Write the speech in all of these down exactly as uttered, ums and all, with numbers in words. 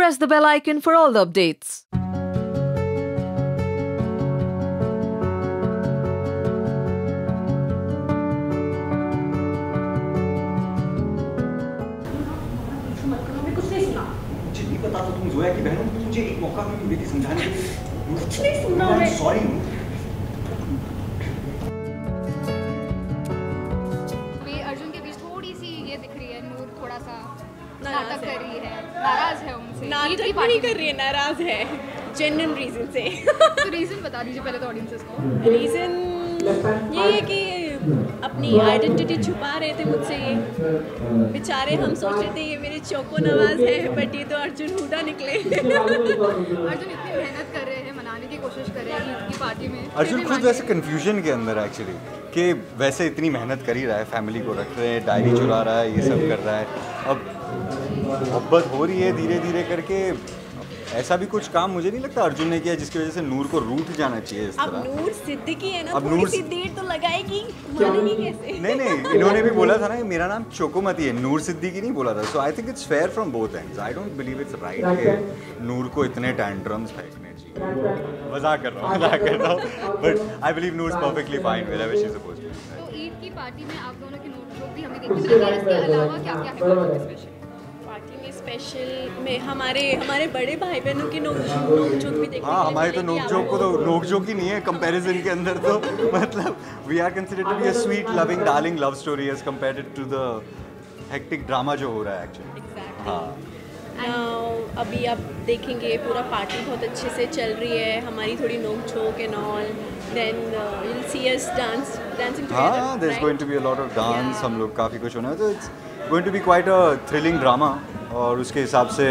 press the bell icon for all the updates. पता तो तुम जोया की बहन हो, मुझे एक मौका भी नहीं देती समझाने के लिए। कुछ नहीं सुना मैं। सॉरी हूँ। अभी अर्जुन के बीच थोड़ी सी ये दिख रही है, नूर थोड़ा सा नाटक कर रही है, नाराज है उनसे। नाटक नहीं कर रही है, नाराज है। जेन्युइन रीजन से। तो रीजन बता दीजिए पहले तो ऑडियंसेस को। रीजन ये है कि अपनी आइडेंटिटी छुपा रहे थे मुझसे ये बेचारे। हम सोच रहे थे ये मेरे चौको नवाज है, बट ये तो अर्जुन हुडा निकले। अर्जुन इतनी मेहनत कर रहे हैं, मनाने की कोशिश कर रहे हैं ईद की पार्टी में। अर्जुन खुद वैसे कन्फ्यूजन के अंदर एक्चुअली कि वैसे इतनी मेहनत कर ही रहा है, फैमिली को रख रहे हैं, डायरी चुरा रहा है, ये सब कर रहा है। अब मोहब्बत हो रही है धीरे धीरे करके। ऐसा भी कुछ काम मुझे नहीं लगता अर्जुन ने किया जिसकी वजह से नूर को रूठ जाना चाहिए इस तरह। अब नूर सिद्दीकी है ना, अब नूर सी देर तो लगाएगी, मानेगी कैसे? नहीं नहीं, इन्होंने भी बोला था ना कि मेरा नाम चोकोमती है, नूर सिद्दीकी नहीं बोला था। So I think it's fair from both ends. I don't believe it's right कि नूर को इतने टैंट्रम्स फेंकने चाहिए। मजाक कर रहा हूँ मजाक कर रहा हूँ but I believe Noor is perfectly fine wherever she is supposed to be. तो ईद की पार्टी में आप दोनों की नोटबुक भी हमें देखनी चाहिए। इसके अलावा क्या-क्या है पार्टी में स्पेशल? स्पेशल में हमारे हमारे बड़े भाई बहनों की नोक नोकझोंक भी देखने। हाँ, हमारे तो नोकझोंक को तो नोकझोंक ही नहीं है कंपैरिजन के अंदर। तो मतलब we are considered to be a sweet loving darling love story as compared to the hectic drama जो हो रहा है एक्चुअली। एग्जैक्टली। हाँ, अभी आप देखेंगे पूरा पार्टी बहुत अच्छे से चल रही है, हमारी थोड़ी नोकझोंक and all, then you will see us dance dancing together. हां, there is going to be a lot of dance. हम लोग काफी कुछ होना है, तो it's going to be quite a thrilling drama. और उसके हिसाब से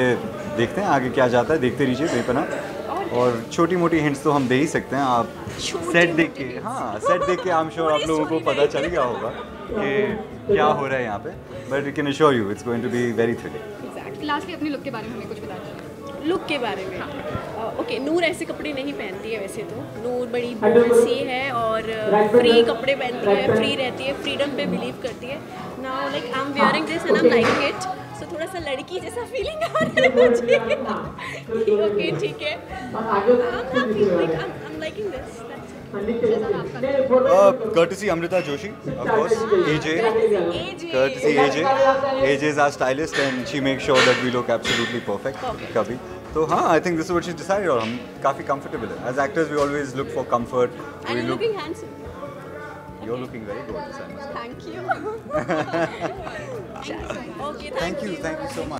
देखते हैं आगे क्या जाता है, देखते रहिए बेपनाह। और छोटी मोटी हिंट्स तो हम दे ही सकते हैं, आप सेट देख के। हाँ, सेट देख के आई एम श्योर आप लोगों को पता चल गया होगा कि क्या हो रहा है यहाँ पे। But we can assure you it's going to be very thrilling. Lastly अपनी लुक के बारे में हमें कुछ बता दीजिए। लुक के बारे में? ओके, नूर ऐसे कपड़े नहीं पहनती है वैसे तो। नूर बड़ी बोल्ड सी है और फ्री कपड़े पहनती है, फ्री रहती है, फ्रीडम पे बिलीव करती है। Now like I am wearing this and I am liking it. तो थोड़ा सा लड़की जैसा फीलिंग आ रहा है मुझे। ओके, ठीक है। I'm liking this. Courtesy Amrita Joshi, of course. A J. Courtesy A J. A J is our stylist and she makes sure that we look absolutely perfect. कभी तो हाँ, I think this is what she decided और हम काफी comfortable हैं. As actors, we always look for comfort. And you're looking handsome. You're looking very gorgeous. Thank you. Thank you, thank you so much.